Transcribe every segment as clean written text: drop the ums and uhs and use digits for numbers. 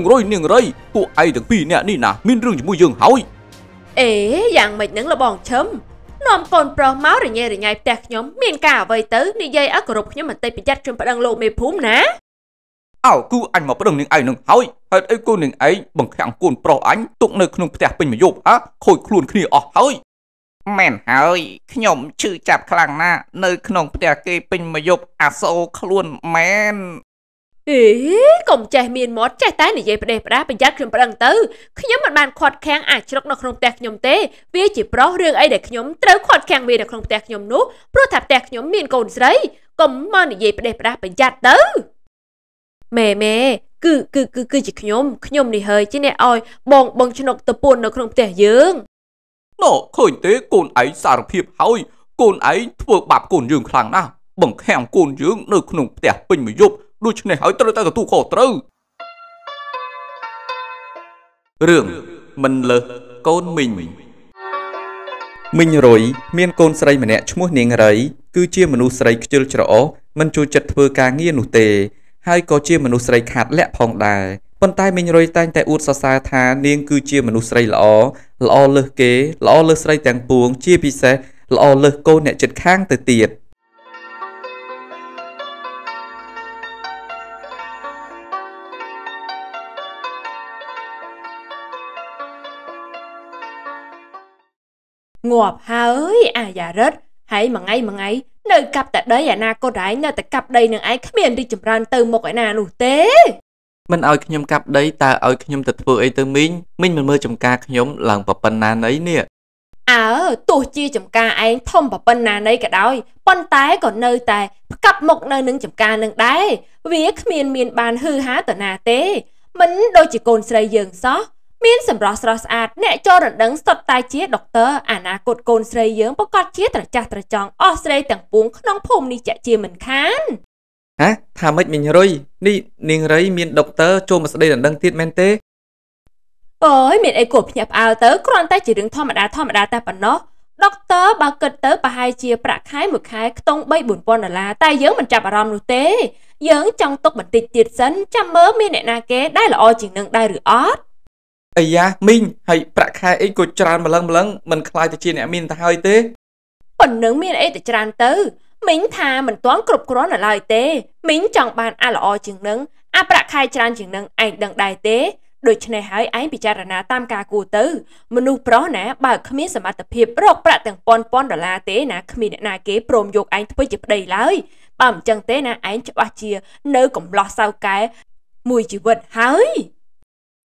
100 ตัวไอ้ถึงปีเนี่ยนี่นะมินเรื่องจะมุ่ยยังเฮาเอ๋อย่างไม่นั่งละบองช้ำนอมคนปลอมม้าหรือไงแต่ขยมมีนกาไว้ตื้อในใจอักรบขยมมันเตยไปยัดจนประดังโลเมพุ่มนะอ้าวกูอันมาประดังหนึ่งไอ้หนึ่งเฮ้ยไอ้กูหนึ่งไอ้บังแข็งกูนปลออันตุกเนยขนมแตกเป็นมาโยบอะโคยคลุนขี้ออกเฮ้ยแม่นเฮ้ยขยมชื่อจับคลังหน้าเนยขนมแตกเป็นมาโยบอาโซคลุนแม่นเอ๋กลมใจมีนมดใจใต้ในใจประเดประดาไปยัดขึ้นประดังตื้อขยมมันบานขอดแข็งอาจจะรักนกขนมแตกขยมเตะเวียจีเพราะเรื่องไอ้เด็กขยมเต้าขอดแข็งเวียเด็กขนมแตกขยมนู้เพราะถับแตกขยมมีนโกนไรกลมมันในใจประเดประดาไปยัดตื้อแม่คือจีขยมนี่เฮยจีเนออยบองชนกตะปูนนกขนมแตกยืงโน่เคยเตะโกนไอ้สารพิบเฮยโกนไอ้ทั่วบาปโกนยืงคลังนะบังแข็งโกนยืงนกขนมแตกเป็นไม่ยุบดูชนหายตระตะตู้ขอตระเรื่องมันเลอะโกนมิงรอยเมียนโกนสไลมันเนี่ยชั่วโมงนี้อะไรคือเชี่ยมนุษย์สไลกิจจระอ๋อมันจูจัดเพื่อการเงียนุเตให้ก็เชี่ยมนุษย์สไลขาดและพองได้ปนใต้มิงรอยตั้งแต่อุตสาสาธาเนียงคือเชี่ยมนุษย์สไลละอ๋อเลอะเก๋ละอ๋อเลอะสไลแตงปวงเชี่ยพิเศษละอ๋อเลอะโกนเนี่ยจัดข้างแต่เตียดงวบฮะเอ้ยอาอย่าเร็ดให้มังไงเนยกลับแต่ได้อย่านาโกได้เนยแต่กลับได้นางไอ้ขมิ้นดิจมรันเติมหมกไอ้นาหนูเต้มันเอาขยมกลับได้ตาเอาขยมตัดเฟื่อยเติมมิ้นมันเมื่อจมกาขยมหลังปะปนนานไอ้เนี่ยตัวจีจมกาไอ้ท่อมปะปนนานไอ้ก็ได้ปนตายก่อนเนยแต่กลับหมกเนยนึงจมกาหนึ่งได้วิ่งขมิ้นมีนบานฮือฮาต่อนาเต้มันโดยจีโกนใส่เยิงซอมีนสำรอสระสะอาดแน่โจรดังสดตายเจี๊ยดด็อกเตอร์อาณาโกดโกนเสยเยื้องประกอบเจี๊ยดตระจองออเสยแต่งปุ้งขนมพุ่มนี่จะเจี๊ยเหมือนคันฮะทำไม่เป็นเลยนี่นิ่งไรมีนด็อกเตอร์โจมมาสเดย์ดังทิดแมนเต้โอ้ยมีนไอ้กบหยับเอาเตอร์กรอนใต้จีดึงธรรมดาแต่ปนเนาะด็อกเตอร์บาเกิดเตอร์ปะไฮเจี๊ยประคายหมึกคายต้องใบบุญปอนดาราตายเยื้องมันจับอารมณ์ลูเต้เยื้องจังตกมันติดสันจำเมื่อมีนไอ้นาเก้ได้ละออจีนึงได้หรือออดไอ้ยะมิงให้ประคายไอ้กดจานมาลังมันคลายตะเชียนเนี่ยมินตาไอเต้ปนเนื้อมินไอ้ตะจานเต้มิงทามันต้อนกรุบกร้อนอะไรเต้มิงจังบานอาละอจึงนึงอาประคายจานจึงนึงไอ้ดังได้เต้โดยเฉพาะให้ไอ้พิจารณาตามกากูเต้มนุษย์เพราะนะบ่าวขมิ้นสมรรถภาพโรคประแต่งปอนดอลลาเต้นะขมิ้นนาเก๋โปรมโยกไอ้ทวีจิบได้เลยบ่าวจังเต้นะไอ้จะว่าเชียเนื้อกลมหลอดเศร้าแก่มุยจีวรเฮ้ย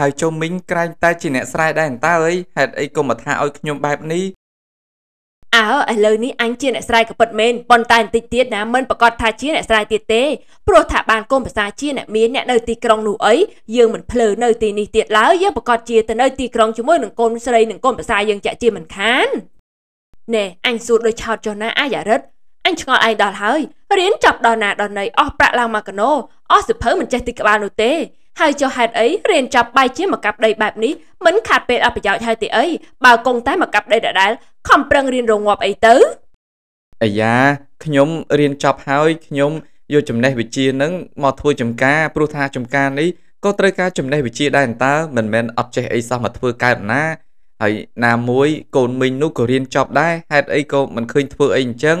หายจมมิ้งใครตาจีเนสไลได้เห็นตาเอ้ยเห็นไอ้กลมมาทาเอาขยมแบบนี้ไอ้เลยนี้อันจีเนสไลกับเปิดเมนบอลตายติดเตี้ยนะมันประกอบทาจีเนสไลเตี้ยเต้โปรถาบานกลมภาษาจีเนมีเนี่ยเนยตีกรองหนูเอ้ยยืมเหมือนเพลเนยตีนี่เตี้ยแล้วยืมประกอบจีแต่เนยตีกรองจมูกหนึ่งกลมสไลหนึ่งกลมภาษายังจะจีเหมือนคันเน่อันสูดโดยชาวจนาอาอย่ารึดอันชงไอ้ดอลเฮ้ยเรียนจับดอลนาดอลเนยออกประลามากโนออกสืบเพิ่มเหมือนใจติกบานูเต้ให้เจ้าหัดเอ้ยเรียนจับใบเชี่ยมากับใดแบบนี้มันขาดเป็นอภิญญาชายตีเอ้ยบ่าวกงใต้มากับใดได้คำเปรงเรียนโรงงบไอ้เต๋อไอ้ยาขยมเรียนจับหายขยมโยจำได้วิจีนั้นมอทัวจำกาปรุธาจำกานี้ก็ตระกาจำได้วิจีได้ตามันแมนอับใจไอ้สามัดเพื่อการนะไอ้นามมวยโกนมินนุก็เรียนจับได้หัดไอ้ก็มันเคยเพื่อไอ้จัง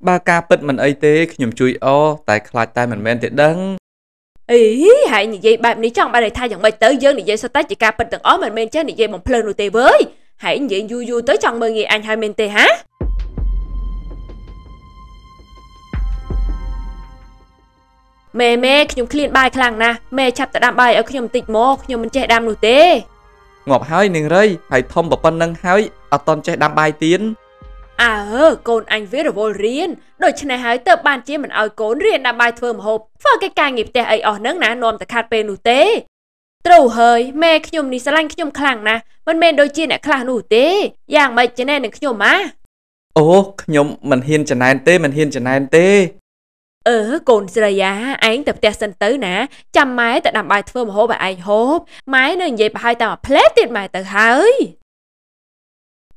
Ba ca bật mình ấy tế, khi nhầm chui o, tại khát tay mình men tệ đăng. Ý, hãy như vậy bạn ní trong ba đời thay dòng mày tới dân để dây so tác chỉ ca bật từng ó mình men chết để dây một pleasure tê với. Hãy như vậy vui vui tới trong 10.000 anh hai men tê hả? Mẹ mẹ khi nhung clean bài khang na, mẹ chạp tại đam bài ở khi nhung tịt mồ khi nhung mình chạy đam nụ tê. Ngọc hái nương rây, hãy thông bập bân nâng hái, ở ton chạy đam bài tiến. À ơ, con anh viết rồi vô riêng. Đôi chân này hãy tớ bàn chế mình ôi cốn riêng đam bài thơm hộp. Và cái ca nghiệp tè ấy ở nâng ná nôm tại khát bê nụ tê. Trâu hơi, mẹ khi nhung ní xa lanh khi nhung khlang na, mình men đôi chia nạ khlang nụ tê. Giàng mày chân này nâng khi nhung á. Ồ, khi nhung mình hiên chân này tê, mình hiên chân này tê. Còn rồi á, anh tập tè sân tới ná. Chăm máy tại đam bài thơm hộp bà anh hộp. Máy nâng dây bà hai tao mà plét tiết mày tớ hơi.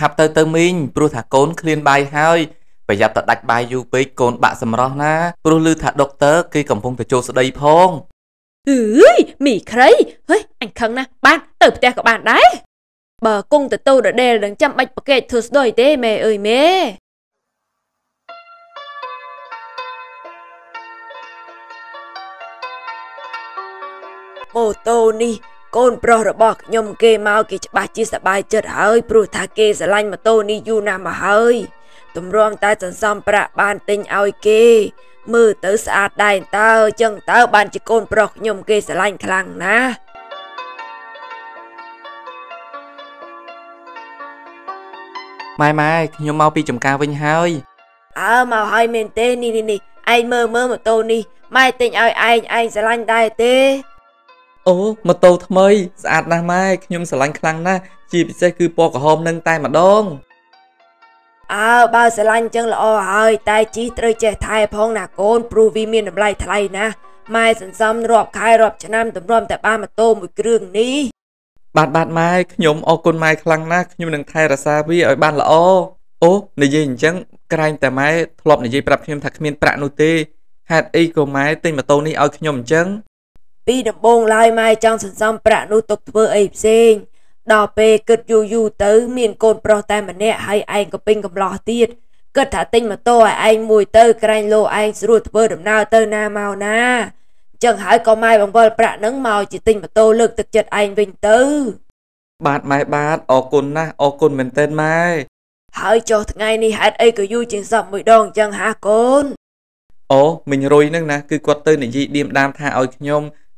Chạp tới mình, bố thả con khuyên bài hơi. Bây giờ ta đạch bài dù với con bạc xâm rõ ná. Bố lưu thả độc tớ khi cầm phong thử chô sau đây phong. Mì khấy. Anh khăn nè, bạn, tớ bật tè của bạn đấy. Bờ cung tớ tâu đã đề lần chăm bạch bạc kẹt thử sau đời tê mẹ ơi mẹ. Mô tô ni con pro rồi bọc nhom kê mau kì cho bà chia sẻ bài chật hơi pro thà kê sẽ lanh mà tô ni du nam mà hơi tùm rong ta chẳng xong pra bàn tình ao kê mưa tớ xa đài tao chân tao bàn chỉ con pro nhom kê sẽ lanh khlang ná. Mai nhom mau pi chùm ca vinh hơi. Màu hơi mềm tê ni ni anh mơ mà tô ni mai tình ao anh sẽ lanh đài tê. Ồ, mà tâu thơm ơi, sạch nà mai, nhung sạch lanh khăn nà, chỉ bị xe cư bò cả hôm nâng tay mà đông. Bao sạch lanh chân là ồ hơi, tay chí trời trẻ thai phong nà con, bù vi miên đầm lai thả lây nà. Mai sẵn xâm rộp khai rộp cho năm tùm rộm tại ba mà tô mùi cương ní. Bạt mai, nhung ồ con mai khăn nà, nhung nâng thai ra xa vi ở bàn là ồ. Ồ, nè dây hình chân, cái ranh tại mai, lộp nè dây bạp nhung thạc miên prạ nụ tê. Hạt y của mai tên mà tô ní ôi nhung chân. Vì đầm bông lai mai trong sẵn xong bà nụ tục vừa ịp xinh. Đó bê cực dù tớ miền côn pro tay mà nẹ hay anh có bình cầm lọ tiết. Cực thả tinh mà tôi anh mùi tớ kênh lô anh sử dụng vừa đầm nào tớ na màu na. Chẳng hãy có mai bằng vợ bà nâng màu chỉ tinh mà tôi lực thực chất anh vinh tớ. Bát mai bát, ổ côn na, ổ côn mình tên mai. Hãy cho thằng anh đi hát ấy cứ dù chính xong mùi đông chẳng hả côn. Ồ, mình rồi nâng na, cứ quạt tớ này dị điềm đam tha ôi nhông.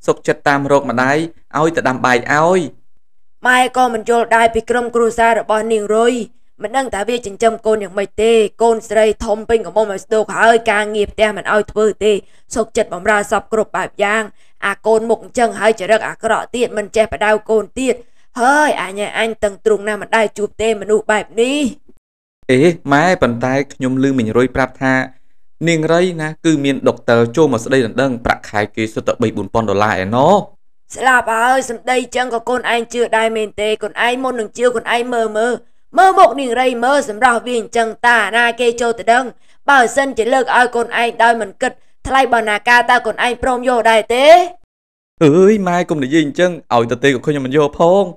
Sốc chất tam rộng mà đáy, ôi ta đam bài ôi. Mai con mình chôn đai bị cơm cửu xa rồi bỏ niềng rồi. Mình đang tả vi chân châm con nhạc mây tê. Con srei thông bình của môn mà stok hơi ca nghiệp tê mình ôi thơ tê. Sốc chất bóng ra sọc cửu bạp giang. À con mục chân hơi trở rắc à rõ tiết mình chè bà đau con tiết. Hơi à nhà anh tầng trùng nào mà đai chụp tê mình nụ bạp đi. Ê, mai bàn tay nhung lưu mình rồi bạp tha. Nên rây ná cư miên độc tờ chô mà sẽ đây là đơn bạc khai kê sơ tợ 7-4 con đô lại nó. Sẽ là bà ơi xâm đây chẳng có con anh chưa đai mền tê. Còn anh môn nâng chiêu còn anh mơ một nên rây mơ xâm rõ viên chẳng ta na kê chô tờ đơn. Bà ở sân chỉ lực ơi con anh đôi mình kịch. Thà lây bà nà ca ta còn anh prom vô đài tê. Ơi mai cũng để dình chân. Ôi tờ tê cũng khơi nhà mình vô phong.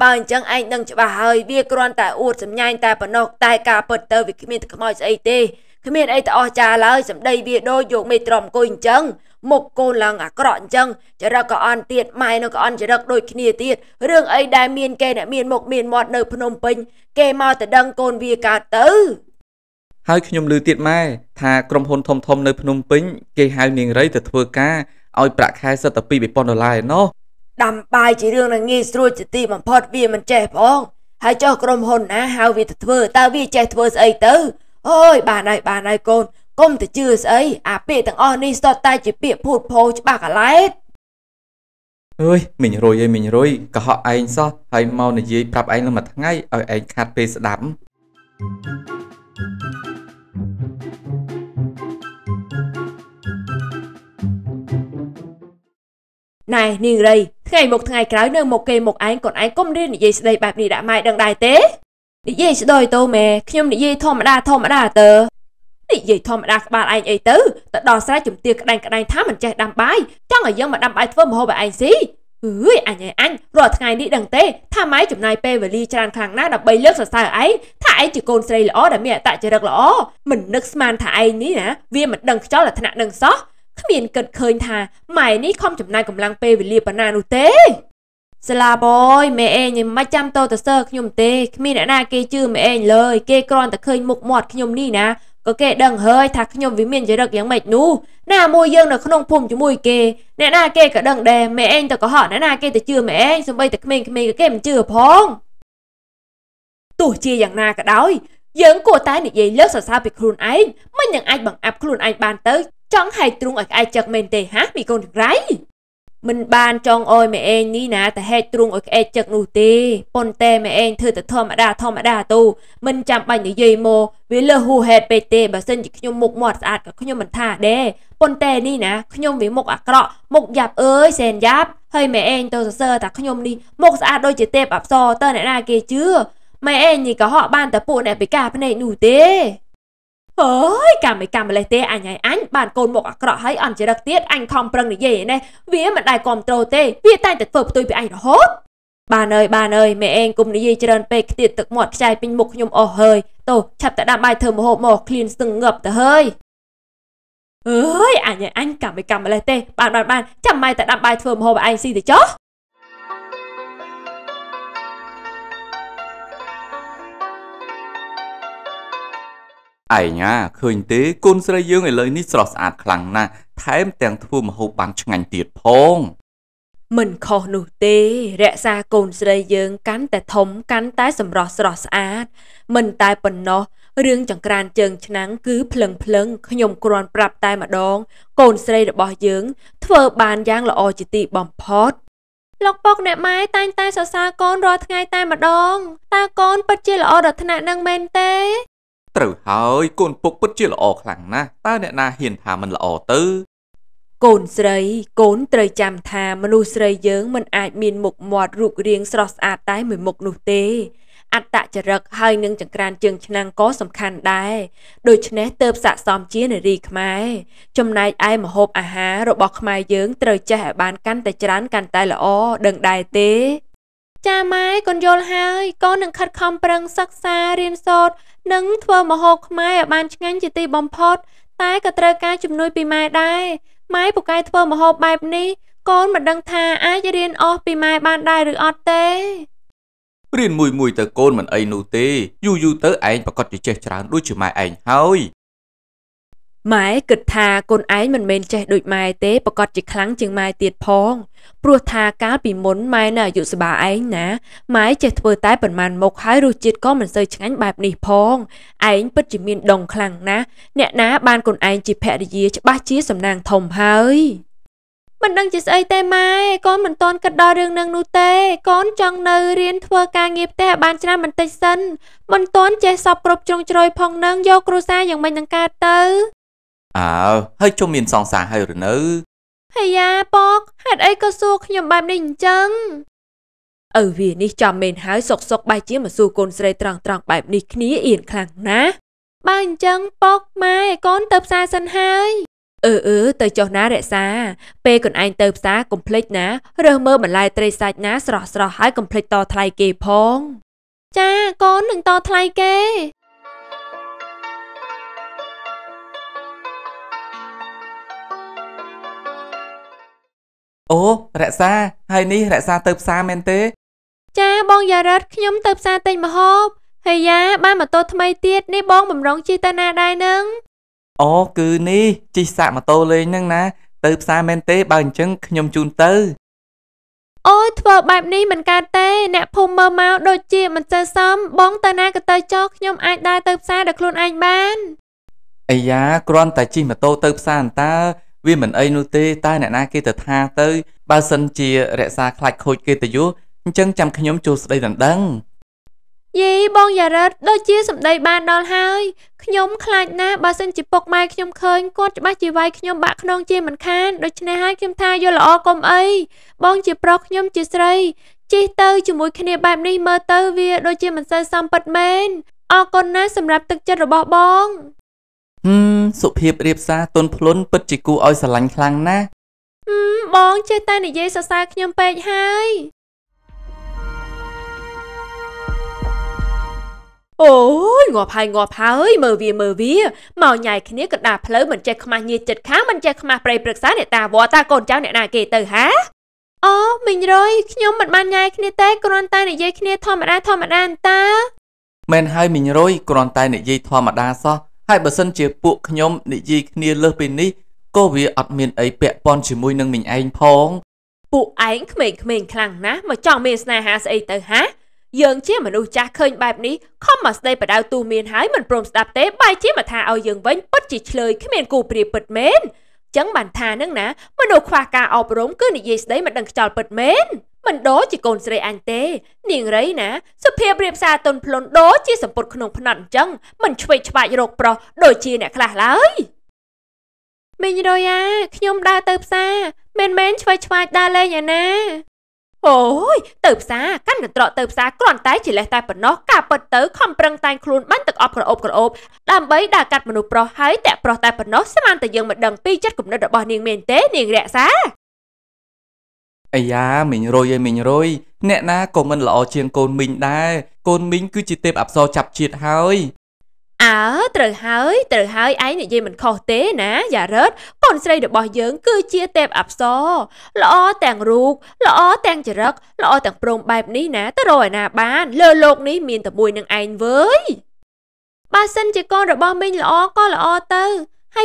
Bằng chân anh đang cho bà hơi bia con tại ụt xâm nhanh tại bản nọc tại cả bật tơ vì khi mình thật mỏi dây tê khi mình ấy ta trả lời xâm đầy bia đôi dục mê tròm cô hình chân một cô là ngạc rọn chân cho ra có ăn tiệt mai nó có ăn cho ra đôi khi nìa tiệt rương ấy đai miên kê nạ miên một miên mọt nơi Phnom Penh kê mau ta đăng côn bia cả tứ hơi khi nhầm lưu tiệt mai thà crom hôn thông thông nơi Phnom Penh kê hai niềng rấy thật thua ca ôi bạc hai sơ tập pi bị bòn lại nó đầm bài chỉ riêng là nghi xuôi chỉ tìm bằng phật vì mình trẻ phong hãy cho crom hồn á hao vì thưa ta vì trẻ thưa ấy tứ ôi bà này con công thì chưa ấy à bị thằng oni so tay chỉ bị phụt phô chứ bà cả lái ơi mình rồi ơi mình rồi cả họ anh sao hay mau này gì gặp anh là mặt ngay ở anh khát phê sẽ đắm này niềng đây ngày một ngày cái nữa một cây một anh còn anh cũng đi để dây đây bạc đi đã mai đang đài tế để dây đôi tô mè khi ông để dây thom mà đa tờ để dây thom mà đa các bạn anh ấy tứ tận đòn sai chụm tiệc cái đành thám mình chạy đam bái chắc là dân mà đam bái thôi mà hô bà anh xí ui anh rồi ngày đi đằng tế tha máy chụm này pe và ly tràn khang nát đập bay lướt sờ sờ ấy tha ấy chỉ còn xây lõ đã mẹ tại chơi được lõ mình nước man tha anh ní nè viên mình đằng chó là thằng đằng xó miền cật khơi thà mày ní không chậm nay cầm lăng pê về liệp bản na nụ té. Sla boy mẹ em nhìn mắt chăm tô tờ sơ nhom té miền đã na kê chưa mẹ em lời kê con tờ khơi mục mọt nhom đi nè có kê đằng hơi thạc nhom với miền chế đực giống mệt nú na môi dương là không phùng cho môi kê nè na kê cả đằng đè mẹ em tờ có họ nè na kê tờ chưa mẹ em xong bây tờ mình cái kê chưa phong tuổi chia dạng na cả đói dưỡng cô ta để dây lớp sao sao bị khôn ấy mấy những ai bằng áp khôn anh bàn tới chẳng hay trung ở ai chặt mình tề hát bị con gái mình ban trong ôi mẹ em ní nà ta hay trung ở ai chặt nụ tê pon tê mẹ em thưa ta thom mà đa tu mình chạm bánh để dây mồ vì lơ hù hệt bê tê bà xin chỉ nhung một mọt sạch cả nhung mình thả đê pon tê ní nà nhung vì một ạc lọ một dạp ơi sen giáp hơi mẹ em tôi sơ ta nhung đi một sạch đôi chỉ tê bạp so tơ này là kia chưa mẹ em nhìn có họ ban tập bộ này bị cà bên này nụ tê ơi cảm lại tê anh ấy anh bàn côn một cọ hãy ăn chế đặc tiết anh không prăng để gì này vía mà đài còn trâu tê vía tay tật phập tôi bị anh nó hốt bà ơi mẹ em cùng để gì cho đơn pe tiệt tật mọt chai pin mục nhom ồ hơi tổ chập tại đạm bài thơm hộp mỏ clean sừng ngập tờ hơi ơi anh ấy anh cảm lại tê bàn chăm mai tại đạm bài thơm hộp anh xin thì chó ai nhá khơi tế côn sợi dương này lời nít sọt sạt khẳng na thái em tàng thua mà hộp bằng ngành tiệt phong mình khó nụ tê rẽ ra côn sợi dương cắn tại thống cắn tái sầm rọt sọt sạt mình tai bẩn nó riêng chẳng can chừng nắng cứ phừng nhom cồn bạp tai mà đón côn sợi được bỏ dương thưa bàn giang là o chỉ tị bầm phớt lọc bọc nẹt máy tay sờ xa con rồi ngay tai mà đón ta con bất chia là o đợt nạn năng men tê trời ơi, con phục bất chưa là ổ khẳng na, ta nè na hiền thà mình là ổ tư. Con srei, con trời chạm thà mà nụ srei dưỡng mình ai miền mục mọt rụt riêng sọt sạt tái 11 nụ tê. Át tạ chả rực hai nâng chẳng kran chừng năng có sầm khăn đai. Đôi chân né tớp xạ xóm chia nè rì khmai. Trong này ai mà hộp à há rồi bọc khmai dưỡng trời chả bán canh tài chán canh tài là ổ, đừng đài tê. Cha máy con vô hai con nâng khát không bằng sắc xa riêng sốt nâng thua mà hộp mai ở bàn chân anh chỉ tì bóng phốt tái cả trời ca chùm nuôi bì mai đai máy bộ cây thua mà hộp bài ní con mà đăng thà ai cho riêng ổ bì mai bàn đai được ọt tê riêng mùi tờ con mình ấy nụ tê dù tớ anh và con chỉ chè chẳng đuôi chữ mai anh thôi mãi cực thà con ấy mình chạy đuổi mai tế bà con chỉ kháng chừng mai tiệt phong prua thà cá bị muốn mai nè dụ bà ấy nè mãi chạy vừa tái bẩn màn một hai ru chít có mình rơi chẳng ánh bạp nỉ phong ánh bất chỉ miên đồng kháng ná nẹ ná ban con ấy chỉ phẹ đi dìa cho bác chí sầm nàng thồng hơi mình đang chỉ xây tê mai con mình toàn cất đo đường nâng nụ tê con trong nơi riêng thua ca nghiệp tê bàn chân mình tây sân mình toàn chạy sọc cộp trong trời phong nâng vô cru xa dòng mình nâng ca tư hơi cho miền song xà hay rồi nữ hay à bóc hạt ấy có xua nhầm bài đình chân ở vì ni cho mình hái sọc bài chí mà xua con sợi tròn bài đi khía yên khang ná bài chân bóc mai con tập xa sân hai Tờ cho ná rẻ xa. Pê còn anh tơm xa complete ná. Rơ mơ bản lại trê sạch ná sọ sọ hãy complete to thay kì phong. Cha, con đừng to thay kê. Ô, rẻ xa. Hay ní rẻ xa tơm xa men tê. Cha, bong giả rớt nhóm tơm xa tên mà hộp. Hay giá, ba mà tô thâm ai tiết ní bong bầm rong chi ta na đai nâng. Ô, cứ ní, chi xa mà tô lên nâng ná. Tớp xa men tế bằng chân nhóm chùn tớ. Ôi, thờ bạp ní mình ca tê. Nạ phùm mơ mau đôi chìa mình chơi xóm. Bóng tớ na cơ tớ chốt nhóm anh đai tớp xa được luôn anh bán. Ây giá, con tài chi mà tô tớp xa anh ta. Vì mình ấy nụ tê, ta nạ na kê tớ tha tớ. Ba sân chìa rẽ xa khạch khôi kê tớ dũ. Chân chăm khi nhóm chùa đây đằng đăng. Dì, bông giả rớt, đôi chia sầm đầy bàn đòn hai. Nhóm khạch ná, bà xin chỉ bọc mai nhóm khơi. Cô bác chỉ vay nhóm bạc nông chê mình khán. Đôi chân hai nhóm tha vô là o công ấy. Bông chỉ bọc nhóm chỉ srei. Chỉ tư chỉ mũi khăn bạp đi mơ tư vì đôi chia mình sơ xong bật mên. O con ná sầm rạp tức chất rồi bỏ bông. Sụp hiệp riêng xa tôn phốn bất chỉ cụ ôi xa lánh khăn ná. Bông chơi ta này dê xa xa nhóm bạc hai. Ôi, ngọp hai, mờ vía, màu nhảy khi nếc đạp lỡ mình chạy không mà nhiệt chật khá mình chạy không mà bày bực sáng để ta vợ ta còn cháu này nà kì từ hả? Mình rồi, nhóm mình ban nhảy khi nếc té còn tay này dây khi nếc thò mặt ra ta. Men hai mình rồi, còn tay này dây thò mặt ra sao? Hai bờ sân chia buộc nhóm này dây khi nếc lơ bên ní, cô vì ọt miền ấy bẹ pon chỉ môi nâng mình anh phong. Bộ ảnh mình khăng ná mà chọn mình này hả sẽ từ hả? Dương chế mà nuôi cha khơi bạp ní, không mà đây bà đào tu miền hái mình prom đạp tế bài chế mà thà ao dương vánh bất chỉ lời khi miền cù bìa bật mến. Chẳng bàn thà nâng ná, mà nuôi khoa ca ao rốn cứ này gì đấy mà đằng tròn bật mến. Mình đố chỉ còn dây anh tê, niềng đấy ná, sụp hiệp bìa xa tôn plon đố chế sầm bột khung phận chân, mình chuy chuy rột pro đổi chi nè khả lái. Mình rồi à, nhom đa tớp xa, men chuy chuy đa lên nhà ná. Ôi, tớp xa, căn ngân trọ tớp xa, còn tay chỉ lẽ tay bật nó, cả bật tớ không prâng tay khuôn bánh tực ọp. Làm bấy đà cắt mà nụ pro hái tẹ pro tay bật nó, xem anh tờ dương mật đằng pi chất cũng nơi đọc bò niềng miền tế, niềng rẹ xa. Ây da, mình rồi, nẹ na, còn mình là ọ chiên côn mình đa, côn mình cứ chỉ tếp ạp so chạp chiệt hơi. Từ hơi ấy này gì mình khó tế ná, giả rớt, còn xây được bỏ dưỡng cứ chia tẹp ạp xô. Lỡ tàng ruột, lỡ tàng chả rớt, lỡ tàng prôn bạp ní ná, tới rồi nà bán, lơ lột ní miền tập mùi nâng anh với. Ba xin chị con rồi bỏ mình lỡ, con lỡ tư. Hay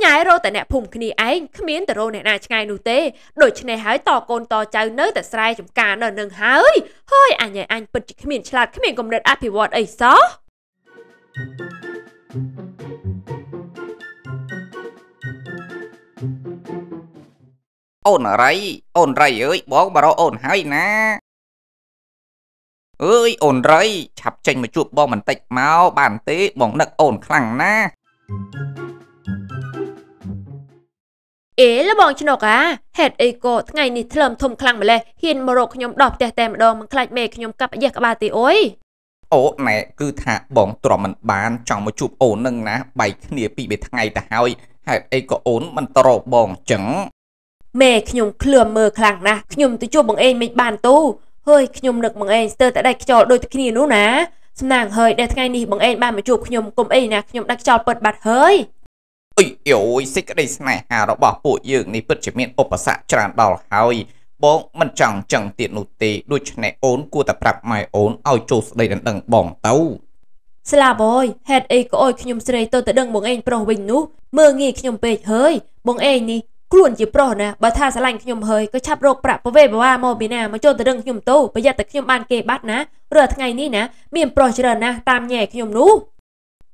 nhái rô tại nẹ phùm khăn đi anh, không miền tại rô nẹ nà ngay nấu tê, đồ chân này hái to côn to cháu nơi tại srai chùm cả nờ nâng hái. Thôi anh bật chị không miền chlạc, không miền gồm đợt áp hiệp ấy xó. Ôn rây ơi, bóng bà rô ôn hay ná. Ơi, ôn rây, chạp chênh mà chuộc bóng mình tạch máu, bàn tế bóng nực ôn khẳng ná. Ế là bóng chân ốc à, hẹt ấy cô, ngay này thơ lầm thùm khẳng mà lê, hiên mô rô khá nhóm đọc tè mà đồn, mà khách mê khá nhóm cặp dạc bà tí ôi. Ồ nè, cứ thả bóng trò mình bán, chóng mà chuộc ôn nâng ná, bày khá nìa bị thằng ngay ta hỏi, hẹt ấy cô ôn mình trò bóng trắng. Mẹ khuyên khuyên mơ khẳng nà, khuyên tôi chua bằng em mình bàn tu. Hơi khuyên được bằng em sơ tại đây cho đôi thức nhìn nữa ná. Xong nàng hơi đẹp ngay đi bằng em bà mà chụp khuyên cùng em nà khuyên đặc cho bật bật hơi. Ôi ôi, xích cái đây xe này hà đó bỏ bộ dưỡng này bật chế miệng ốp bà xã tràn đỏ hơi. Bóng mình chẳng tiện nụ tế đôi chân này ốn của tập rạp mai ốn ôi chô xe đây đằng bỏng tâu. Sẽ là bôi, hẹt ấy có ôi khuyên xe đây tôi tới đằng bằng em bà bình nú. Mơ nghi khuyên bệt hơi, bằng em đi. Khuôn chỉ pro nè, bà tha xa lành khi nhóm hơi, có chạp rộp bà về bà mô bì nà mà chôn tới đừng khi nhóm tù, bà dạ tới khi nhóm bàn kê bát ná, rửa thằng ngày ní ná, miền pro chứ rờ nà, tam nhẹ khi nhóm nú.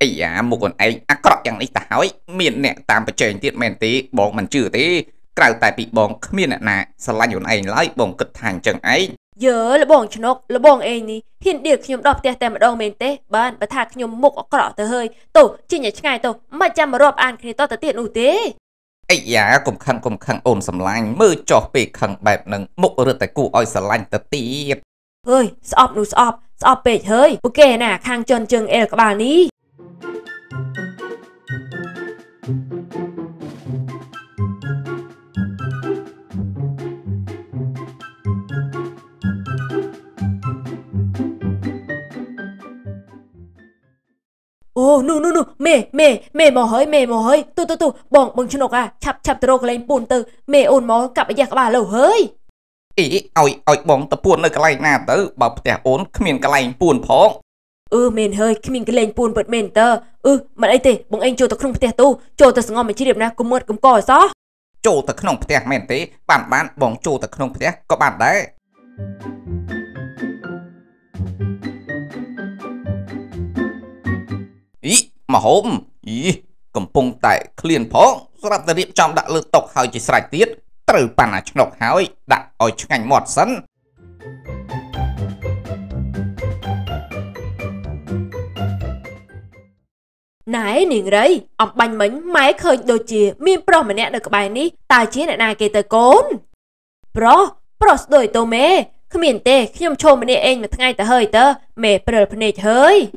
Ây da, một con anh, ác rõ chẳng lý ta hỏi, miền nẹ tam bà chênh tiết mẹn tí, bọn mình chữ tí, Trao tại bị bóng khá miên nạ xa là nhốn anh lại bóng cực thẳng chẳng ấy. Giờ là bóng chân ốc, là bóng anh đi. Hiện điều khi nhóm đọc tè tè mà đông mến tế. Bạn bà thạc nhóm mục ở cỏ tờ hơi. Tổ, chỉ nhảy ngay tổ, mà chăm mà rộp ăn khi to tờ tiện ủ tế. Ây da, cũng khăn ồn xâm lanh. Mơ cho bề khăn bẹp nâng mục ở rượt tài cụ oi xa lanh tờ tiệp. Ơi, sọp nụ sọp, sọp bệt hơi. Ok nà, khang chân chân e các bạn đi. Ô, nu, mê mò hơi, tu, bỏng chân ốc à, chạp trô cái lên bùn từ, mê ôn mò cặp dạ các bà lẩu hơi. Ý, ôi, bỏng tập buồn nơi cái lạnh nà tớ, bọc tẻ ốn, mình cái lạnh buồn phóng. Ừ, mên hơi, mình cái lạnh buồn bật mên tớ, ừ, mà ấy tê, bỏng anh chô tớ không tẻ tu, chô tớ sẽ ngon mấy chi điểm nà, cũng mượt cũng còi xó. Chô tớ không tẻ mên tê, bạn bỏng chô tớ không tẻ, có bạn đấy. Ý, mà hôm, ý, cầm bông tại khliên phóng, rạp tờ điệp trong đã lưu tộc hơi chỉ sạch tiết, từ bàn là chân độc hơi, đã ôi chân ảnh mọt sẵn. Này, nhìn rây, ông bánh mến máy khơi đồ chìa, miên pro mà nẹ được các bạn đi, tài chế đại này kê tờ cốn. Pro đổi tô mê, không miền tê, khi nhầm chô mà nẹ anh mà thằng ai tờ hơi tờ, mê pro nẹ hơi.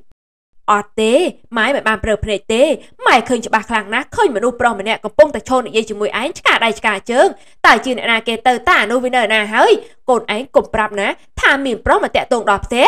Ở tế, máy mẹ bàn bởi bởi tế, máy khơi cho bà khẳng nát khơi mà nụ bỏng mà nè còn bông tạch trôn ở dây chùi mùi ánh chả đầy chả chướng. Tại chì nè nà kê tờ tả nụ với nợ nà hơi, còn ánh cũng bạp ná, thả mình bỏng mà tẹ tông đọp tế.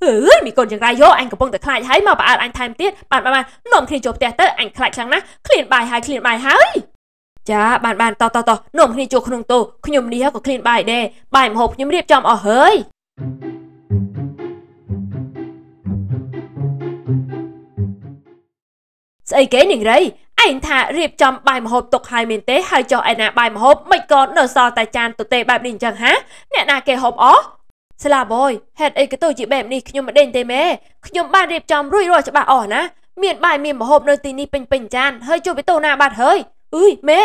Ừ, mì còn chẳng ra vô, anh có bông tờ khai hãy mà bà anh time tiết, bạn, nồm khi chụp tẹt tớ, anh khai chẳng ná, clean bài hãy. Chá, bạn, to, nồm khi chụp khả nông tù, khả nhầm đi hả có clean bài đề, bài mà hộp nhầm điệp chòm ở hơi. Xây kế nình rây. Anh thả riêng trong bài mà hộp tục hai miền tế hay cho anh bài mà hộp mấy con nở so tài chan tụt tê bạp đình chẳng hả? Nè nà kê hộp ó. Sẽ là bồi, hẹt ấy cái tôi chỉ bẹp đi khi nhầm đến tê mê. Khi nhầm bài riêng trong rùi rồi cho bà ỏ ná. Miền bài miền mà hộp nơi tì ni bình chan, hơi chô với tô nà bạt hơi. Ui mê,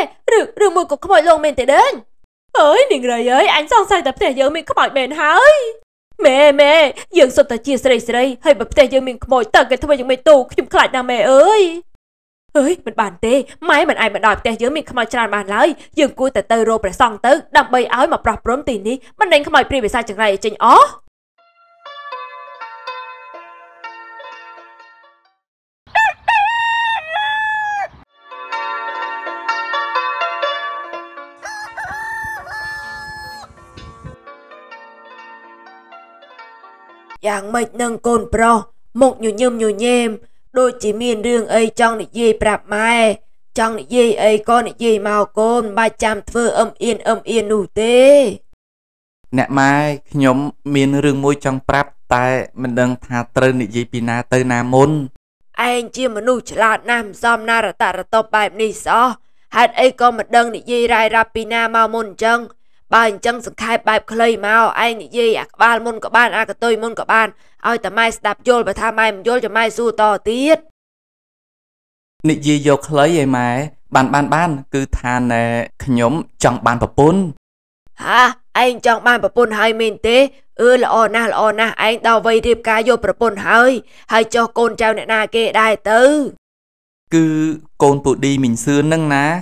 rừng mùi cũng không hỏi lông mình tê đến. Ơi, đình rời ơi, anh xong sai tập thể dưỡng mình không hỏi bền hơi. Mê, dưỡng sụp ta chia sợi hơi bập thể dưỡng mình không hỏi tờ cái thông mình tù khi khải nào mẹ ơi. Ơi, mình bàn tê, máy mình ai mà đòi tè giữa mình không ai tràn bàn lấy, dường cua tè tơ rô bẻ xong tớ, đâm bay áo mà bọc rốn tiền đi, mình đánh không ai pri về sai chẳng này trên ó. Giang mệt nâng côn pro, một nhùm nhem. Đôi chỉ miền rương ấy trong này dây bạp mai. Trong này dây ấy con này dây màu con 300 thơ âm yên nụ tế. Nẹ mai nhóm miền rương môi trong bạp. Tại mình đang thả trơn này dây pina tơ nà môn. Anh chìa mà nụ chả lạt nàm xóm nà rả tạ rả tộc bạp này xó. Hát ấy con mà đơn này dây rai ra pina màu môn chân. Bà hình chân sẵn khai bạp khơi màu. Anh này dây ạc ba môn của bạn ạc tôi môn của bạn. Ôi ta mai đạp vô và tha mai mình vô cho mai xua to tiết. Nị dì dọc lấy vậy mà Bạn cứ tha nè nhóm trong bàn bà bún. Hả? Anh trong bàn bà bún hay mình tế. Ừ là ồ nà anh đào vây riêng cá vô bà bún hơi. Hay cho con trao nè nà kê đài tư. Cứ con bụi đi mình xưa nâng ná.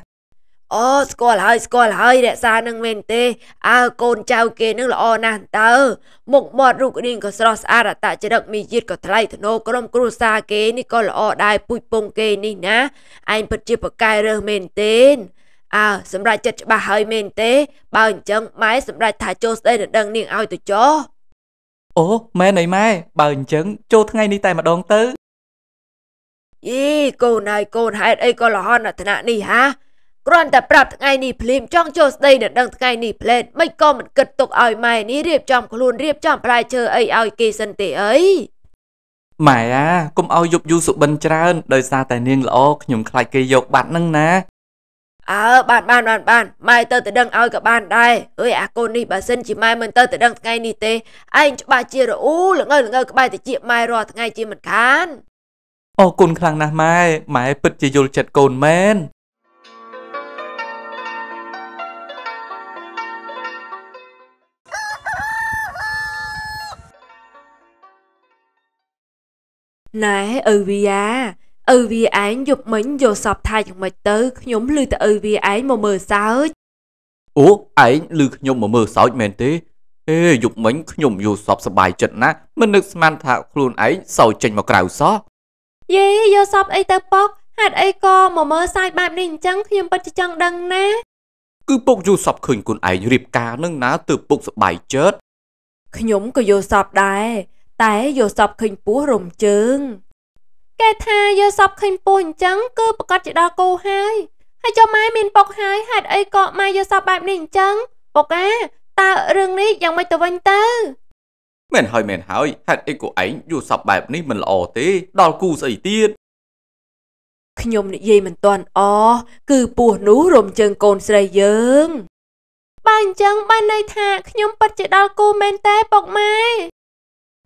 Ồ, score hơi, đẹp xa nâng mên tê. À, con trao kê nâng là ồ nàng tớ. Một rụt đình có sọ xa rả tạ chế đậm mì dịt có thay thử nô. Có đông cổ xa kê ní có là ồ đai bụi bông kê ní ná. Anh bật chìa bà cài rơ mên tên. À, xâm ra chất cho bà hơi mên tê. Bà hình chân máy xâm ra thả chô xe nâng đăng niên ai tụi chó. Ồ, mẹ này mai, bà hình chân chô thằng ngay ní tay mà đón tớ. Ý, cô này, cô này, ấy có là hòn là thằng nạn ní hả? Còn ta bạp thằng ai nì phim trong chỗ đây đã đăng thằng ai nì phim. Mấy con mình cực tục ỏi mày ní riêng trong khu luôn riêng trong bài chơi ấy ỏi kì sân tế ấy. Mẹ, cũng ao dục du sụp bên trơn, đời xa tài niên lỗ, nhung khai kỳ dục bạn nâng ná. Bạn, mai tớ tới đăng ao gặp bạn đây. Ơi à, con đi bà xin chỉ mai mình tớ tới đăng ngay ni tê. Anh cho bà chia rồi, lỡ ngơ, các bài tới chị mai rồi, ngay chị mình khán. Ô, con khăn nà mai, mẹ bích chỉ dù chật con mến. Này, ư vi án dục mình vô sọp thai chồng mạch tớ, nhóm lưu ta ư vi án mà mờ sao hết. Ủa, án lưu nhóm mà mờ sao hết mẹn tí. Ê, dục mình nhóm vô sọp sạp bài chật ná, mình được man thạc luôn án sau chênh mà cào xó. Dì, vô sọp ấy ta bóc, hạt ấy co mà mờ sai bạp nên chẳng nhóm bắt cho chân đăng ná. Cứ bốc vô sọp khuyên con án rịp ca nâng ná từ bốc sọp bài chết. Nhóm có vô sọp đài. Tại vô sọc khinh bố rồng chừng. Cái tha vô sọc khinh bố hình chấn cứ bật cách đó cô hai. Hay cho máy mình bọc hai hạt ấy có mai vô sọc bạp nên chấn. Bọc á, ta ở rừng này dòng mày tụi văn tớ. Mình hỏi, hạt ấy của ảnh vô sọc bạp này mình là ổ tế, đo cú dậy tiết. Khi nhôm này dây mình toàn ổ, cứ bùa nú rồng chừng còn sợi dường. Bạn chấn ban này thà, khi nhôm bật chạy đo cú mên tế bọc mai.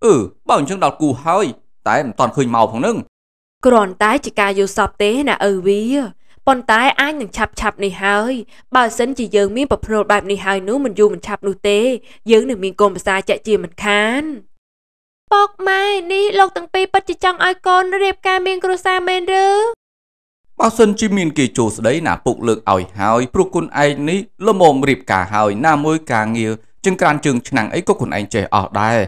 Ừ, bọn chân đọc cù hơi, tại em toàn khơi màu phẳng nâng. Còn tái chỉ ca vô sọp tế nà ư vi. Bọn tái ai nâng chạp này hơi. Bà sân chỉ dường miếng bập rột bạp này hơi nếu mình dù mình chạp nụ tế. Dường nâng miếng cồn bà xa chạy chìa mình khán. Bọc mai, ní lột tầng pi bắt chỉ chong ai con nó đẹp ca miếng cổ xa mên rư. Bà sân chỉ miếng kỳ chùa xa đấy nà bụng lượng ỏi hơi. Bụt con ai ní lô mồm rịp cả hơi nà môi cả nghiêu. Chân can trường nàng ấy có con anh trẻ ở đây.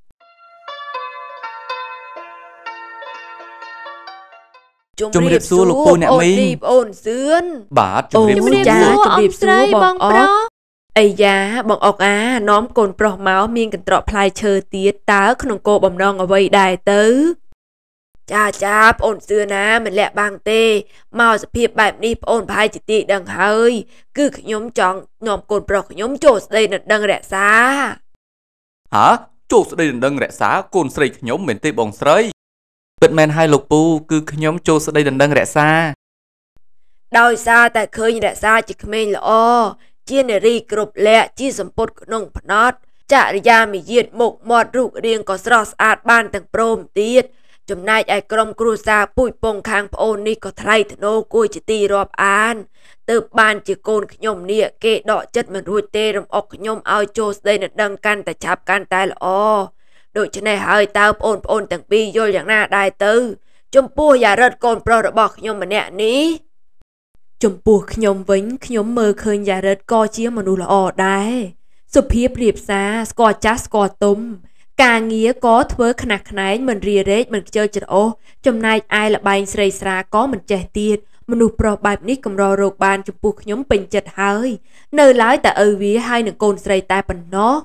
Chúng riêng xua lục cô nẹ mình bà chúng riêng xua bọn ốc. Ây da, bọn ốc á, nóm cồn bọc máu miên cần trọ plai chờ tiết tá khăn cô bỏng non ở vây đài tứ. Chà, bọn xưa ná, mình lẹ băng tê. Màu sẽ phiếp bạp đi bọn bài chỉ tị đằng hơi. Cứ nhóm chọn, nhóm cồn bọc nhóm chốt đây nật đăng rẻ xa. Hả? Chốt đây nật đăng rẻ xa, cồn sợi nhóm mình tê bọn sợi. Bật men hai lục bù, cứ nhóm chô sơ đây đần đăng rẻ xa. Đói xa tại khơi như rẻ xa chỉ khmênh là ô. Chia nè ri cụp lẹ, chia xâm bột của nông phá nót. Chả rì ra mì diệt mộc mọt rụt riêng có sơ sát ban tăng prôm tiết. Chùm nạch ai crom cú xa bụi bông kháng phá ôn ni có thay thân ô cùi chỉ tì rộp án. Từ ban chỉ côn khá nhóm nịa kê đọ chất mình rùi tê rộng ốc khá nhóm ao chô sơ đây nè đăng can tài chạp can tài là ô. Đội chân này hơi tao ổn tầng pi vô dạng nà đài tư. Chùm bùa giả rớt con pro đọc bọc nhóm mà nẹ ní. Chùm bùa nhóm vĩnh nhóm mơ khơi giả rớt co chia mà nụ là ổ đài. Sự hiếp riệp xa, sco chá sco tùm. Cả nghĩa có thơ khả nạc náy mình rìa rết mình chơi chật ô. Chùm này ai là bánh srei sra có mình trẻ tiệt. Mà nụ pro bạp ní cầm rò rột bàn chùm bùa nhóm bình chật hơi. Nơi lái ta ơ vía hai nâng con srei ta bằng nó.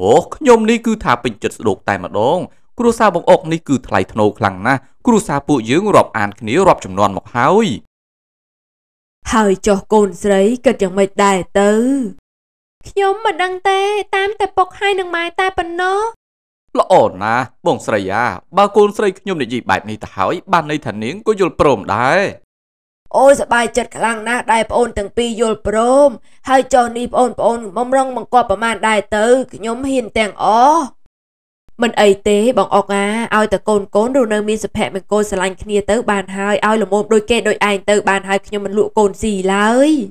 Ủa, nhóm này cứ thả bình chật đột tài mà đón. Cô xa bóng ốc này cứ thay thân ốc lăng nà. Cô xa bộ dưỡng rộp án khá ní rộp chùm non mọc hói. Hơi cho con sấy kịch chẳng mệt đài tư. Nhóm mà đăng tê, tám tạp bọc hai nâng mai ta bằng nó. Là ổn nà, bóng sấy à. Ba con sấy nhóm này gì bạch này ta hỏi. Bạn này thẳng niếng có dùl prôm đài. Ôi sẽ bài chật khả lăng nà đài bọn tầng pi dùl prôm. Hơi cho ni bọn mong rong mong qua bà màn đài tớ. Nhóm hiền tàng ố. Mình ấy tế bọn ọc á. Ai ta côn rô nơ miên sập hẹ mình côn xa lành khnia tớ bàn hai. Ai là một đôi kê đôi anh tớ bàn hai. Nhưng mình lụ côn gì lái.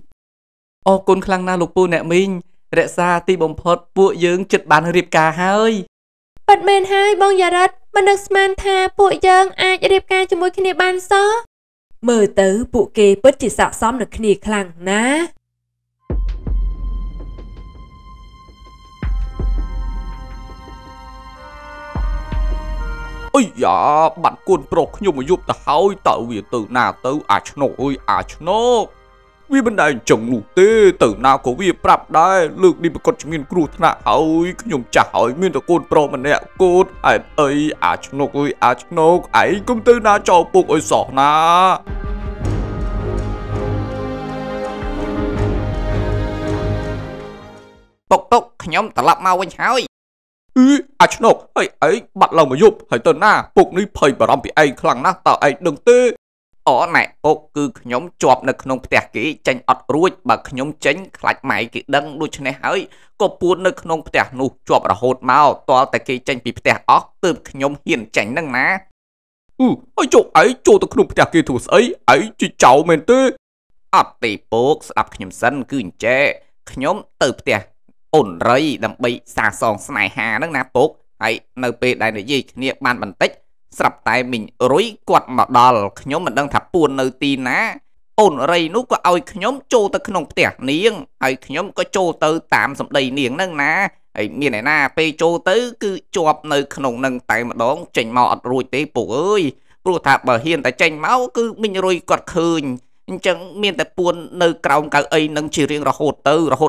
Ô côn khả lăng nà lục bù nẹ mình. Rẹ xa ti bóng phót bụi dưỡng chật bàn riêng ca hai. Bật mên hai bọn giả rật. Mình được sman tha bụi dưỡng ai riêng ca cho mối khnia bàn xó. Mơ tớ bụi kê bất chỉ xạ xóm được khnia khả lăng ná. Ây da, bạn con bọc nhưng mà giúp ta hỏi tạo vì từ nào tới à chá nô. Vì bên này chẳng nụ tê, từ nào có việc bạp đây. Lược đi mà con chẳng mình cựu thân nào hỏi. Nhưng chả hỏi mình là con bọc mà nẹ con. Anh ấy à chá nô. Anh cũng từ nào cho bọc ơi sọ nà. Bọc, nhóm ta lặp mau anh hỏi. Ý, à chứ nọc, hãy ấy, bạn lòng mà dụng, hãy tên nà, bụng ní phầy bà rõm bị anh khẳng nà tạo anh đừng tư. Ở này, ô cứ nhóm chọp nà khổng tẹt kì chanh ọt ruột bà nhóm chanh khạch máy kì đăng đuôi chân này hơi. Cô buôn nà khổng tẹt nụ chọp là hột màu, tòa tại kì chanh bị tẹt óc tùm nhóm hiền chanh nâng ná. Ôi chỗ ấy, chỗ ta khổng tẹt kì thủ sấy, ấy chỉ cháu mên tư. Ở tì bốc, sẽ đập nhóm dân cứ hình chê, nhóm tùm tẹt. Ổn rơi đầm bị xa xong sài hà nâng nạp bốc. Hãy nơi bê đại này gì nè bàn bằng tích. Sạp tay mình rối quạt màu đò. Nhóm mình đang thập buồn nơi tì ná. Ổn rơi nút có ai nhóm chô tơ khổng tẻ niêng. Hãy nhóm có chô tơ tạm dòng đầy niêng nâng ná. Hãy miền này nà bê chô tơ cứ chộp nơi khổng nâng tay mà đóng. Chành mọt rồi tế bố ơi. Bố thạp bờ hiền tại chành máu cứ mình rồi quạt khờnh. Chẳng miền tại buồn nơi cọng cao ấy nâng chỉ riêng ra hột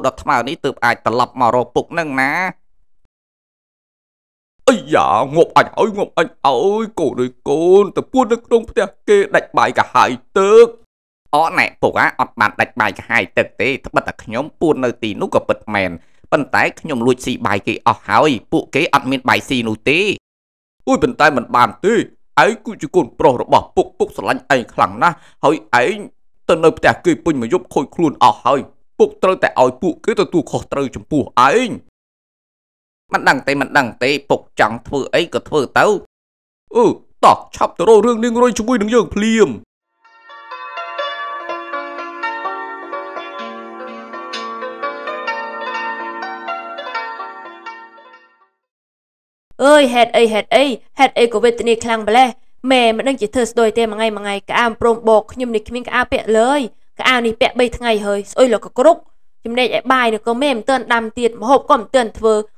đọc thầm này tựa ai ta lập mà rồi phục nâng ná. Ây da, ngộp ảnh ơi, cổ đời con, ta buồn nâng đông theo kê đạch bài cả hai tớc. Ở này, phục á, ọt bạn đạch bài cả hai tớc tế, thật bật là nhóm buồn nơi tí nút có bật mèn. Bần tái nhóm lùi xì bài kê ọt hỏi, bộ kế ọt miền bài xì nụ tế. Ôi, bần tái mình bàn tế, ấy cũng chỉ còn bỏ rồi bỏ phục sở lạnh anh khẳng ná, hỏi ấy. Tên nơi ta kì bình mà giúp khôi khuôn ở hơi. Bụt trời ta ôi bụt kế ta tu khó trời trong bụt ấy. Mình đăng tế bụt chẳng thơ ấy có thơ tao. Ta chạp ta rô rương nên rồi chúng mình đứng dường phliềm. Ơi hẹt ấy có về tình yêu khăn bà lè. Mẹ mình đang chỉ thơ đôi tên mà ngày cả am prom bọc nhưng này mình cả am bẹ lời cả am này bẹ bay thằng ngày hơi ơi là có rúc nhưng này cái bài này có mềm tên đam tiệt mà hộp còn tên thơ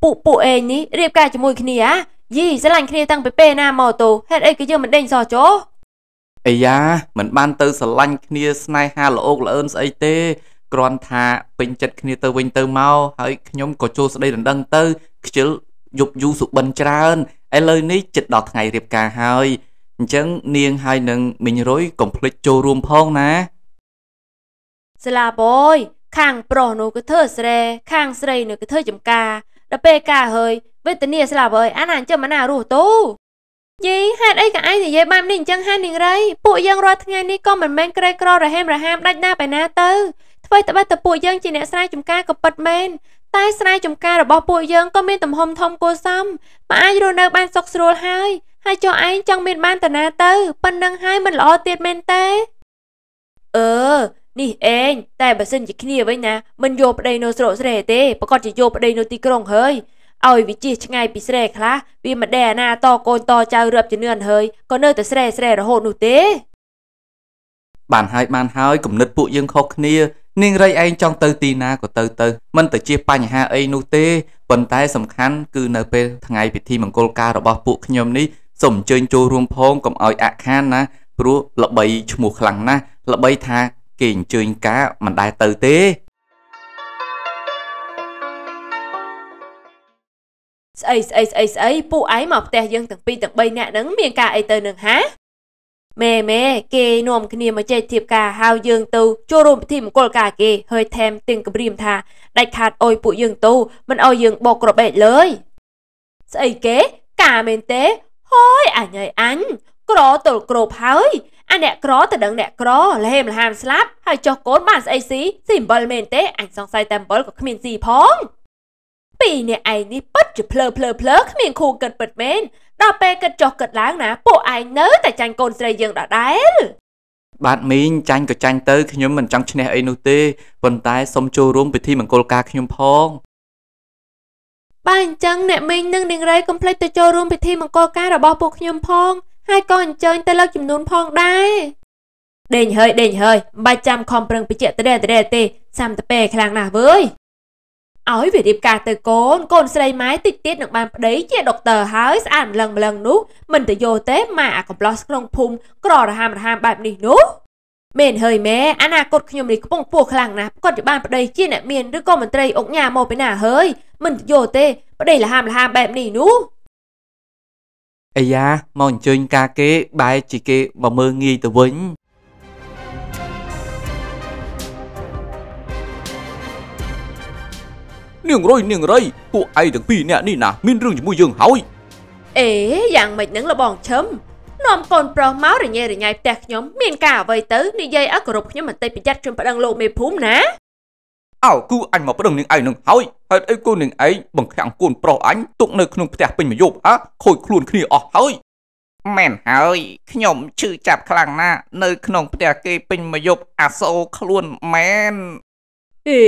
bụi ê ní riêng ca cho mùi kia á dì sẽ lành kia tăng bê na màu tù hết ấy cái dân mình đành dò chỗ. Ây da mình ban tơ sẽ lành kia snai ha là ốc là ơn sẽ tê còn thả bình chất kia tơ bình tơ mau hãy nhóm có chỗ sẽ đây đừng đăng tơ chứ dục du sụp bần chá ơn ấy lời ní chịch đọt ngày riêng ca hơi chẳng niên hai nâng mình rối complete cho rùm phong ná. Sẽ là bối, kháng bỏ nó cứ thơ xe, kháng xe nó cứ thơ chấm ca, đã bê ca hơi, với tình yêu sẽ là bối, án hẳn chấm án à rủ tố. Dì, hát ấy cả ai thì dây bàm nình chẳng hai nình rây, bụi dân rồi thằng ngày này con mình mang kre kro rồi ham đạch na bài na tư. Thôi ta bắt tập bụi dân chỉ nẹ xe chấm ca cập bật men. Tại xe chấm ca rồi bỏ bụi dân có miên tầm hông thông cô xăm, mà ai rồi nâng bàn sọc sổ hai. Hai cho anh trong miền ban tần à tư, bần nâng hai mình lo tiệt men tê. Nì anh, tại bà xin chỉ kia với nà, mình vô bà đây nô sổ sẻ tê, bà con chỉ vô bà đây nô tí cổng hơi. Ôi vì chỉ ngay bị sẻ khá, vì mà đè nà to con to trao rập chỉ nươn hơi, còn nơi ta sẻ rồi hồn nụ tê. Bạn hai cũng nứt bụi dân khóc nia, nên rây anh trong tư tì nà của tư, mình tự chia bánh hai ấy nụ tê, bần tay sầm khăn cứ nợ bê thằng ngày bị thi bằng cô ca rồi bỏ bụi nhóm ní. Sống chơi cho rùm phong cũng oi ạ khăn ná, bố là bầy cho mùa khăn ná, là bầy thà kênh chơi cá mà đai tờ tế. Ấy, bố ấy mọc tè dân tầng pi tầng bầy nạ nâng miền ca ấy tờ nâng há. Mẹ, kê nồm kì nìa mà chơi thiệp ca hào dương tù, cho rùm thìm cô ca kê, hơi thêm tình cập rìm thà, đạch hạt ôi bụi dương tù, mình ôi dương bọc rộp bệ lời. Ấy kế, cả mến tế. Hôi ảnh ơi anh, cổ tổ cộp hơi, anh nẹ cổ ta đứng nẹ cổ là hàm slap, hãy cho cốt mà sẽ xí, xìm bò lên tế, ảnh xong sai tầm bó của mình gì phong. ปีเนี่ยไอ้นี่ปัดจะเพลอขมิ้นคูเกิดเปิดเมนดาวเปเกิดจอกเกิดล้างนะปูไอ้เนื้อแต่จันโกนใจเยืองดอกได้บ้านมิ้นจันกับจันเตอร์ขยมมันจังชนะไอ้นูตีบนท้ายสมโจรวมไปที่เหมือนโกลกาขยมพองบ้านจังเนี่ยมิ้นนึ่งดิ่งไรก็เพลย์ตะโจรวมไปที่เหมือนโกลกาดอกบอปูขยมพองให้ก่อนเจอแต่เลิกจิ้มนูนพองได้เด่นเฮยบ้านจำคอมเปลืองไปเจาะแต่เดะตีซ้ำตะเปคลางหนาเว้ยเอาให้วิธีการเตะโกนโกนใส่ไม้ติดหนักมันได้เจาะดอกเตอร์เฮยอ่านเรื่องนู้มันจะโยเต้มาของบล็อกลงพุงกรอดหามแบบนี้นู้เมนเฮยแม่อนาคตขยมนี่ก็ปงปูคลางนะก่อนจะบ้านประเดี๋ยวเจาะเนี่ยเมียนด้วยก้อนมันเตยอกหยาโมไปหนาเฮยมันจะโยเต้ประเดี๋ยวหามแบบนี้นู้ไอ้ยามองจนกาเกะใบจีเกะบ่เมืองงีตะวิ้งหนึ่งร้อยกูไอ้ถึงปีเนี่ยนี่นะมินเรื่องจะมุ่ยยังเฮยเอ๋อย่างไม่นั่งละบองช้ำนอมก่อนปลอมเมาหรือไงแตกย้อมมินกาไว้เต๋อนี่ยัยอักรบย้อมมันเตยไปยัดจนประดังโลเมพุ่มนะอ้าวกูอันมาประดังหนึ่งเฮยเฮ้ยไอ้กูหนึ่งไอ้บังแข็งกูนปลออันตกในขนมแตกเป็นหมายโยบอะคอยคลุนขี้ออกเฮยแม่นเฮยขยมชื่อจับคลังหน้าในขนมแตกเป็นหมายโยบอาโซคลุนแม่นเอ๋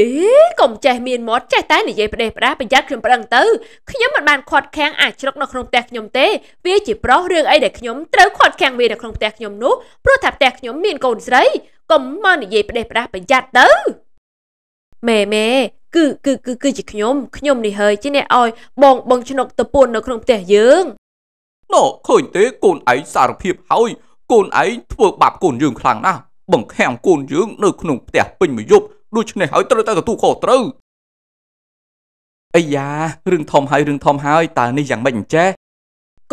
กงใจเมียนมอดใจตายในใจประเดี๋ยวประดาเป็นยักษ์ขึ้นประดังตื้อขยำมันบานขอดแข็งอาจจะล็อกนกขนมแตกขยมเต้เวียจีบร้องเรื่องไอเด็กขยมเต้ขอดแข็งเวียนกขนมแตกขยมนู้เพราะถับแตกขยมเมียนโกนใส่กงมอดในใจประเดี๋ยวประดาเป็นยักษ์ตื้อแม่คือจีขยมนี่เฮยจีเนี่ยออยบองชนกตะปูนนกขนมแตกยืงโน่เคยเต้โกนไอสารพิบเฮยโกนไอทั่วบาปโกนยืงคลังนะบังแข็งโกนยืงนกขนมแตกเป็นไม่ยุบดูชนหายตระตัวตู้ขอตระไอ้ยาเรื่องทอมหายตาในอย่างมันแจโ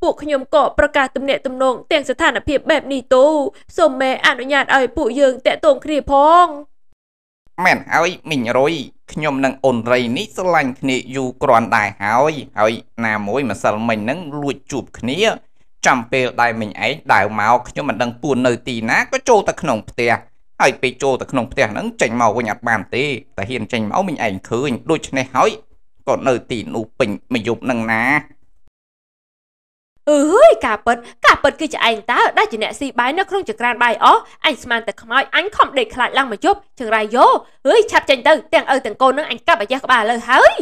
ปุกขยมเกาะประกาศตำแหน่งตำนองแต่งสถานเพียบแบบนี้โตสมแม่อนุญาตเอาปุกเยิงแตะตรงนี่พองแม่นเฮยมินรอยขยมนังอ่อนไรนี่สลังนี่อยู่กรอนได้เฮยหน้ามวยมาสลังมันนั่งลุยจูบนี่จำเป็นได้มินไอ้ได้เมาขยมมันดังปูนเนยตีนะก็โจตะขนมเตียไอไปโจแต่ขนมเตียนั้นจังเมาก็หยัดบานตีแต่เห็นจังเมาไม่ไอ้คืนดูชนะเฮ้ยก่อนเนยตีนูปิ่งไม่หยุดนั่งนะกาเปิดคือจะไอ้ตาได้จะเนี่ยสีใบนักครุ่งจากการใบอ๋อไอ้สมานแต่ขมอยอันคอมเด็กขลัดลังมายุบจังไรโยเฮ้ยชับจังตื้อแต่งแต่งโกนนั่งไอ้กาบยากบาเลยเฮ้ย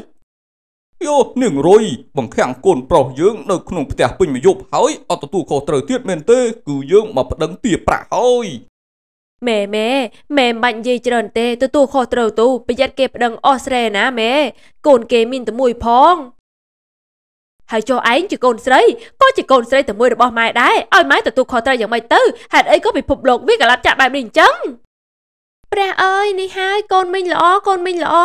โยหนึ่งร้อยบังแข่งโกนเปล่าเยื้องเนยขนมเตียปิ่งไม่หยุบเฮ้ยเอาตัวขอเตยเทียดเมนเต้กูเยื้องมาประดังตีปลาเฮ้ยแม่บันยีเจริญเตตัวคอเตอร์ตู้ไปยัดเก็บดังออสเรนะแม่โกนเกมินแต่มวยพองหายโจไอ้จะโกนเสยก็จะโกนเสยแต่มวยระบอบไม้ได้อ้อยไม้แต่ตัวคอเตอร์อย่างไม่ตื้อหัดไอ้ก็ไปผุบหลงวิ่งกับลับจับแบบนี้จังแปรเอ้ยในห้ายโกนไม่หล่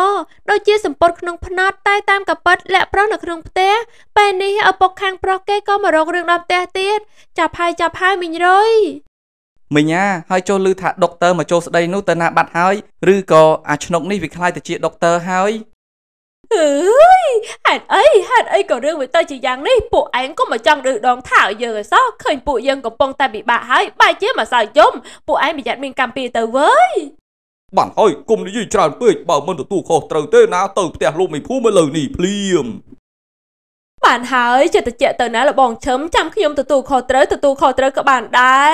อโดยเจี๊ยสัมปดขนมพนัดใต้ตามกับปัดและเพราะหนักขนมเตะเป็นในเอาปกคางปลอกแก้ก็มาลงเรื่องดับเตะเตี้ยจับพายมินเลยมินยาให้โจลือถัดด็อกเตอร์มาโจสดายนุตนาบัดหายหรือก็อาชนกนี่วิคลายแต่เจี๊ยด็อกเตอร์หายหัดเอ้ยก็เรื่องวิตาจียังนี่ปู่แองก็มาจังดื้อดองถ่ายเยอะซะเคยปู่ยังกับปองตาบีบะหายใบเจี๊ยมาใส่จมปู่แองมีจัดมินกำปีเตอร์เว้ยบัดหายกลุ่มนี้ยิ่งจานเปิดบ่าวมันตัวคอเตอร์เต้นาเตอร์แต่ลูกไม่พูดมาเลยนี่เพลียมบัดหายจะแต่เจี๊ยเตอร์นะละบองช้ำจำขยมตัวคอเตอร์กับบัดได้